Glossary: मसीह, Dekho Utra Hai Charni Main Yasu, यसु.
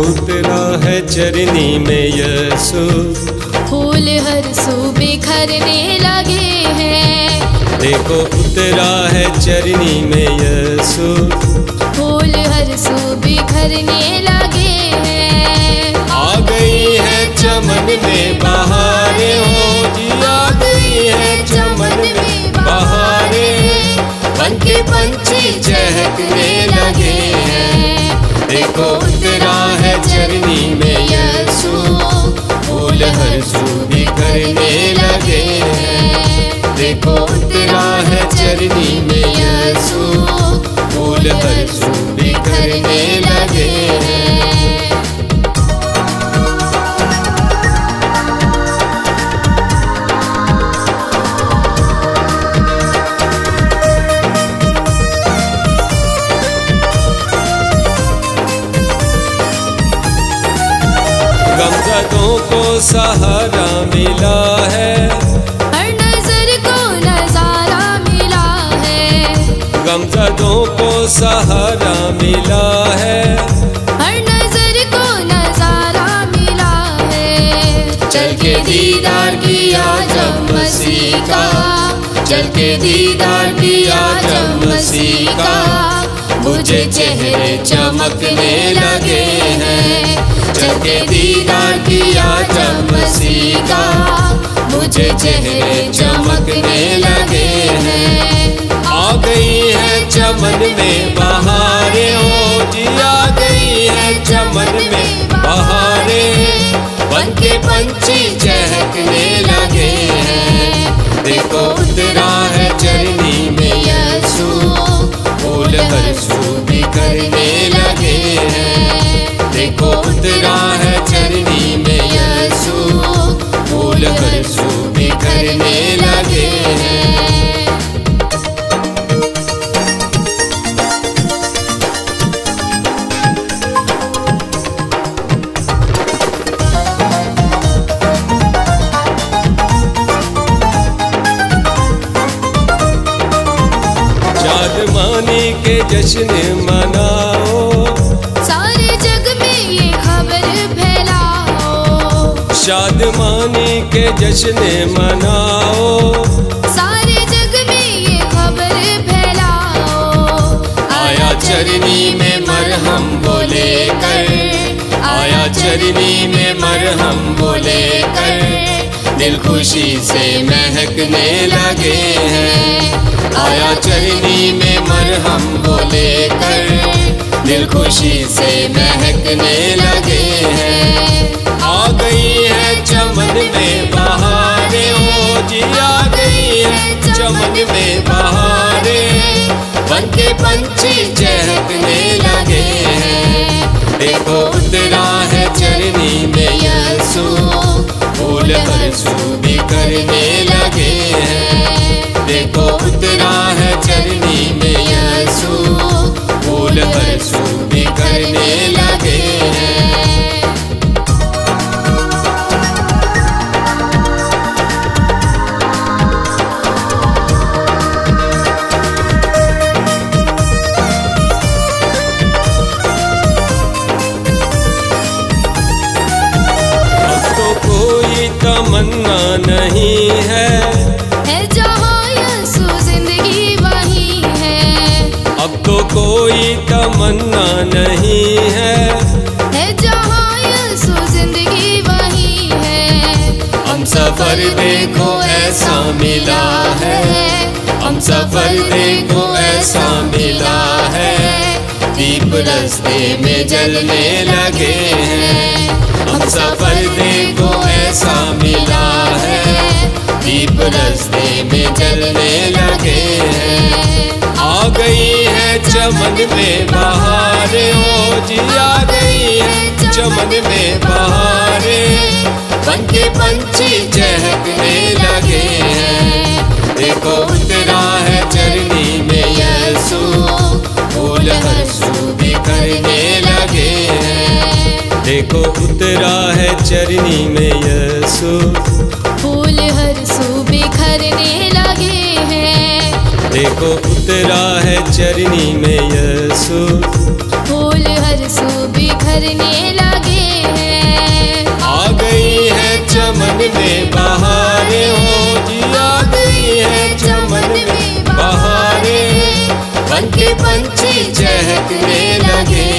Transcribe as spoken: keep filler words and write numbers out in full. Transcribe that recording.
उतरा है चरनी में यसु। फूल हर सू बिखरने लगे हैं। देखो उतरा है चरनी में यसु। फूल हर सू बिखरने लगे हैं। आ गई है चमन में बहारें हो जी, आ गई है चमन में बहारें। बनके पंछी चहकने लगे हैं। देखो उतरा है चरनी में यसु। फूल हर सू बिखरने लगे हैं। देखो उतरा है चरनी में यसु। फूल हर सू बिखरने लगे हैं। गमज़दों को सहारा मिला है। हर नजर को नजारा मिला है। गमज़दों को सहारा मिला है। हर नजर को नजारा मिला है। चल के दीदार किया जब मसीह का। चल के दीदार किया जब मसीह का। मुझे चेहरे चमकने लगे हैं। चल के दीदार किया जब मसीह का। मुझे चेहरे चमकने लगे हैं। आ गई है चमन में बहारें हो जी, आ गई है चमन में बहारें। बनके पंछी चहकने लगे हैं। देखो उतरा है चरनी में यसु। फूल हर सू बिखरने लगे हैं। देखो उतरा है चरनी में यसु। फूल हर सू बिखरने लगे हैं। शादमानी के जश्न मनाओ। शादमानी के जश्न मनाओ। सारे जग में ये खबर फैलाओ। आया चरनी में मरहम बोले कर। आया चरनी में मरहम बोले कर। दिल खुशी से महकने लगे हैं। आया चरनी में मरहम बोले कर। दिल खुशी से महकने लगे हैं। आ गई है चमन में बहारें हो जी, आ गई है चमन में बहारें। बनके पंछी चहकने लगे हैं। देखो उतरा है चरनी में यसु। फूल हर सू बिखरने लगे हैं। देखो उतरा है चरनी में यसु। फूल हर सू बिखरने लगे हैं। तमन्ना नहीं है, है जहाँ यसु जिंदगी वही है। अब तो कोई तमन्ना नहीं है, है जहाँ यसु जिंदगी वही है। हम सफर देखो ऐसा मिला है। हम सफर देखो ऐसा मिला है। दीप रस्ते में जलने लगे हैं। हम सफर देखो ऐसा मिला है। दीप रस्ते में जलने लगे हैं। आ गई है चमन में बहारें हो जी, आ गई है चमन में बहारें। बनके पंछी चहकने लगे हैं। देखो उतरा है चरनी में यसु। फूल हर सू बिखरने लगे हैं। देखो उतरा है चरनी में यसु। फूल हर सू बिखरने लगे हैं। देखो उतरा है चरनी में यसु। फूल हर सू बिखरने लगे। पंछी चहकने लगे।